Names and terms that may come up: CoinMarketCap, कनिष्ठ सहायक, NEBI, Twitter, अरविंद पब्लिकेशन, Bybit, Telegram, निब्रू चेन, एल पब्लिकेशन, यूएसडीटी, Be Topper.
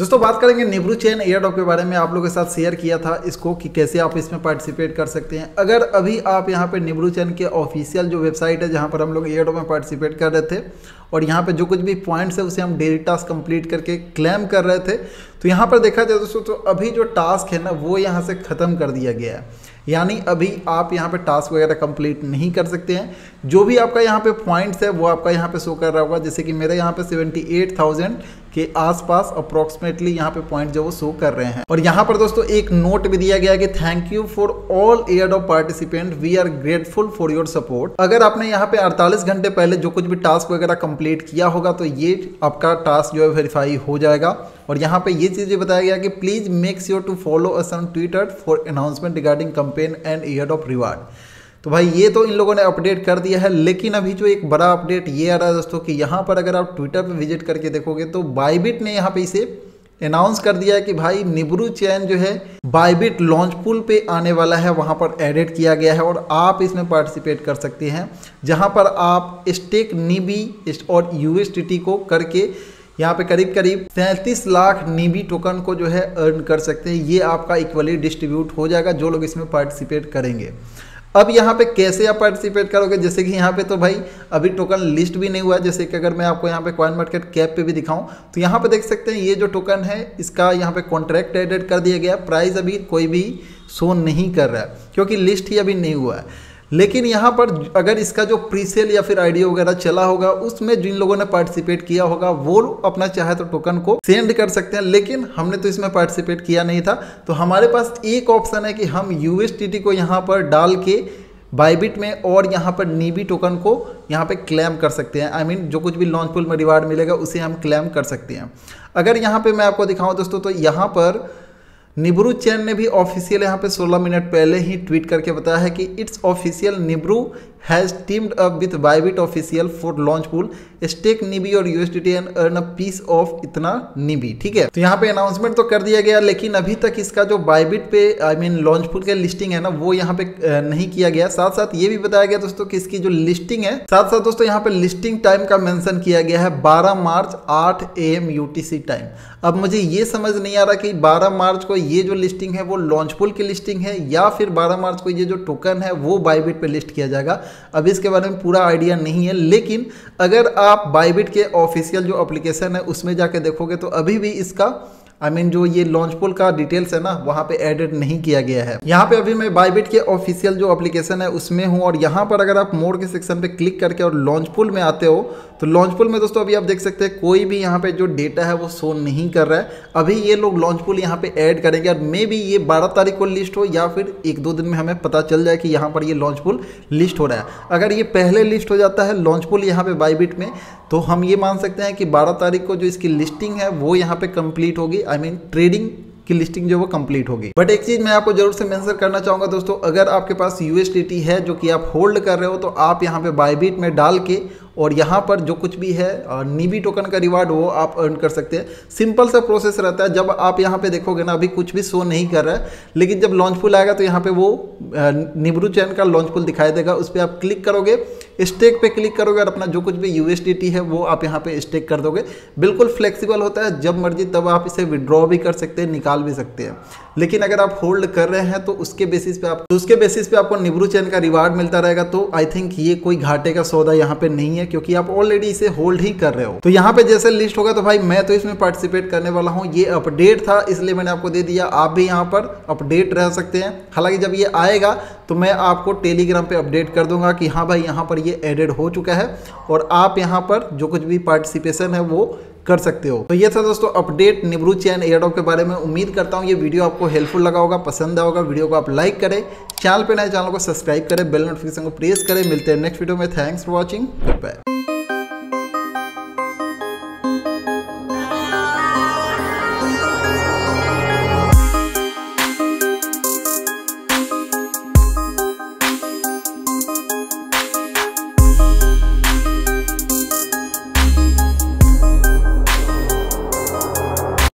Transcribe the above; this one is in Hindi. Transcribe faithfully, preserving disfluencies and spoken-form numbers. दोस्तों बात करेंगे निब्रू चेन एयरड्रॉप के बारे में। आप लोगों के साथ शेयर किया था इसको कि कैसे आप इसमें पार्टिसिपेट कर सकते हैं। अगर अभी आप यहां पे निब्रू चेन के ऑफिशियल जो वेबसाइट है जहां पर हम लोग एयरड्रॉप में पार्टिसिपेट कर रहे थे और यहां पे जो कुछ भी पॉइंट्स है उसे हम डेली टास्क कंप्लीट करके क्लेम कर रहे थे, तो यहाँ पर देखा जाए दोस्तों तो अभी जो टास्क है ना वो यहाँ से ख़त्म कर दिया गया है, यानी अभी आप यहाँ पे टास्क वगैरह कंप्लीट नहीं कर सकते हैं। जो भी आपका यहाँ पे पॉइंट्स है वो आपका यहाँ पे शो कर रहा होगा, जैसे कि मेरे यहाँ पे अठहत्तर हज़ार के आसपास अप्रॉक्सीमेटली यहाँ पे पॉइंट जो वो शो कर रहे हैं। और यहाँ पर दोस्तों एक नोट भी दिया गया है कि thank you for all airdrop participant, we are grateful for your support. अगर आपने यहाँ पे अड़तालीस घंटे पहले जो कुछ भी टास्क वगैरह कंप्लीट किया होगा तो ये आपका टास्क जो है वेरीफाई हो जाएगा। और यहाँ पे ये चीज़ भी बताया गया कि please make sure to follow us on Twitter for announcement regarding campaign and airdrop reward. तो भाई ये तो इन लोगों ने अपडेट कर दिया है, लेकिन अभी जो एक बड़ा अपडेट ये आ रहा है दोस्तों कि यहाँ पर अगर आप ट्विटर पे विजिट करके देखोगे तो बाइबिट ने यहाँ पे इसे अनाउंस कर दिया है कि भाई निब्रू चेन जो है बाइबिट लॉन्च पूल पे आने वाला है, वहाँ पर एडेड किया गया है और आप इसमें पार्टिसिपेट कर सकते हैं, जहाँ पर आप स्टेक नीबी और यूएसडीटी को करके यहाँ पे करीब करीब सैंतीस लाख नीबी टोकन को जो है अर्न कर सकते हैं। ये आपका इक्वली डिस्ट्रीब्यूट हो जाएगा जो लोग इसमें पार्टिसिपेट करेंगे। अब यहाँ पे कैसे आप पार्टिसिपेट करोगे, जैसे कि यहाँ पे तो भाई अभी टोकन लिस्ट भी नहीं हुआ है। जैसे कि अगर मैं आपको यहाँ पे CoinMarketCap पे भी दिखाऊं तो यहाँ पे देख सकते हैं ये जो टोकन है इसका यहाँ पे कॉन्ट्रैक्ट एडेड कर दिया गया, प्राइस अभी कोई भी शो नहीं कर रहा है क्योंकि लिस्ट ही अभी नहीं हुआ है। लेकिन यहाँ पर अगर इसका जो प्रीसेल या फिर आईडी वगैरह चला होगा उसमें जिन लोगों ने पार्टिसिपेट किया होगा वो अपना चाहे तो टोकन को सेंड कर सकते हैं, लेकिन हमने तो इसमें पार्टिसिपेट किया नहीं था। तो हमारे पास एक ऑप्शन है कि हम यूएसडीटी को यहाँ पर डाल के बाइबिट में और यहाँ पर नीबी टोकन को यहाँ पे क्लेम कर सकते हैं। आई मीन जो कुछ भी लॉन्च पूल में रिवार्ड मिलेगा उसे हम क्लेम कर सकते हैं। अगर यहाँ पर मैं आपको दिखाऊँ दोस्तों तो यहाँ पर निब्रू चेन ने भी ऑफिशियल यहाँ पे सोलह मिनट पहले ही ट्वीट करके बताया है कि it's official, Nibiru has teamed up with Bybit official for launch pool stake NIBI और यूएसडीटी and earn a piece of इतना नीबी। ठीक है, तो यहाँ पे अनाउंसमेंट तो कर दिया गया, लेकिन अभी तक इसका जो बाइबिट पे आई मीन लॉन्च पूल के लिस्टिंग है ना वो यहाँ पे नहीं किया गया। साथ साथ ये भी बताया गया दोस्तों कि इसकी जो लिस्टिंग है, साथ साथ दोस्तों यहाँ पे लिस्टिंग टाइम का मेंशन किया गया है बारह मार्च आठ ए एम यूटीसी टाइम। अब मुझे ये समझ नहीं आ रहा कि बारह मार्च को ये जो लिस्टिंग है वो लॉन्च पूल की लिस्टिंग है या फिर बारह मार्च को ये जो टोकन है वो बाइबिट पे लिस्ट किया जाएगा। अब इसके बारे में पूरा आइडिया नहीं है, लेकिन अगर आप बाइबिट के ऑफिशियल जो एप्लीकेशन है उसमें जाके देखोगे तो अभी भी इसका आई I मीन mean, जो ये लॉन्च पूल का डिटेल्स है ना वहाँ पे एडेड नहीं किया गया है। यहाँ पे अभी मैं बाइबिट के ऑफिशियल जो एप्लीकेशन है उसमें हूँ और यहाँ पर अगर आप मोर के सेक्शन पे क्लिक करके और लॉन्च पूल में आते हो तो लॉन्च पूल में दोस्तों अभी आप देख सकते हैं कोई भी यहाँ पे जो डेटा है वो शो नहीं कर रहा है। अभी ये लोग लॉन्च पूल यहाँ पे ऐड करेंगे और मे भी ये बारह तारीख को लिस्ट हो या फिर एक दो दिन में हमें पता चल जाए कि यहाँ पर ये लॉन्च पूल लिस्ट हो रहा है। अगर ये पहले लिस्ट हो जाता है लॉन्च पूल यहाँ पे बाइबिट में तो हम ये मान सकते हैं कि बारह तारीख को जो इसकी लिस्टिंग है वो यहाँ पे कंप्लीट होगी, आई मीन ट्रेडिंग की लिस्टिंग जो वो कंप्लीट होगी। बट एक चीज़ मैं आपको जरूर से मेंशन करना चाहूँगा दोस्तों, अगर आपके पास यूएसडीटी है जो कि आप होल्ड कर रहे हो तो आप यहाँ पे बाइबिट में डाल के और यहाँ पर जो कुछ भी है नीबी टोकन का रिवार्ड वो आप अर्न कर सकते हैं। सिंपल सा प्रोसेस रहता है। जब आप यहाँ पे देखोगे ना अभी कुछ भी शो नहीं कर रहा है, लेकिन जब लॉन्च पूल आएगा तो यहाँ पे वो निब्रू चेन का लॉन्च पूल दिखाई देगा, उस पर आप क्लिक करोगे, स्टेक पे क्लिक करोगे और अपना जो कुछ भी यूएसडीटी है वो आप यहाँ पे स्टेक कर दोगे। बिल्कुल फ्लेक्सिबल होता है, जब मर्जी तब आप इसे विड्रॉ भी कर सकते हैं, निकाल भी सकते हैं। लेकिन अगर आप होल्ड कर रहे हैं तो उसके बेसिस पे आप तो उसके बेसिस पे आपको निब्रू चेन का रिवार्ड मिलता रहेगा। तो आई थिंक ये कोई घाटे का सौदा यहाँ पे नहीं है क्योंकि आप ऑलरेडी इसे होल्ड ही कर रहे हो। तो यहाँ पे जैसे लिस्ट होगा तो भाई मैं तो इसमें पार्टिसिपेट करने वाला हूँ, ये अपडेट था इसलिए मैंने आपको दे दिया। आप भी यहाँ पर अपडेट रह सकते हैं। हालांकि जब ये आएगा तो मैं आपको टेलीग्राम पे अपडेट कर दूंगा कि हाँ भाई यहाँ पर ये एडेड हो चुका है और आप यहाँ पर जो कुछ भी पार्टिसिपेशन है वो कर सकते हो। तो ये था दोस्तों अपडेट निब्रू चेन एयरड्रॉप के बारे में। उम्मीद करता हूँ ये वीडियो आपको हेल्पफुल लगा होगा, पसंद आया होगा। वीडियो को आप लाइक करें, चैनल पे नए चैनल को सब्सक्राइब करें, बेल नोटिफिकेशन को प्रेस करें। मिलते हैं नेक्स्ट वीडियो में। Thanks for watching, good bye.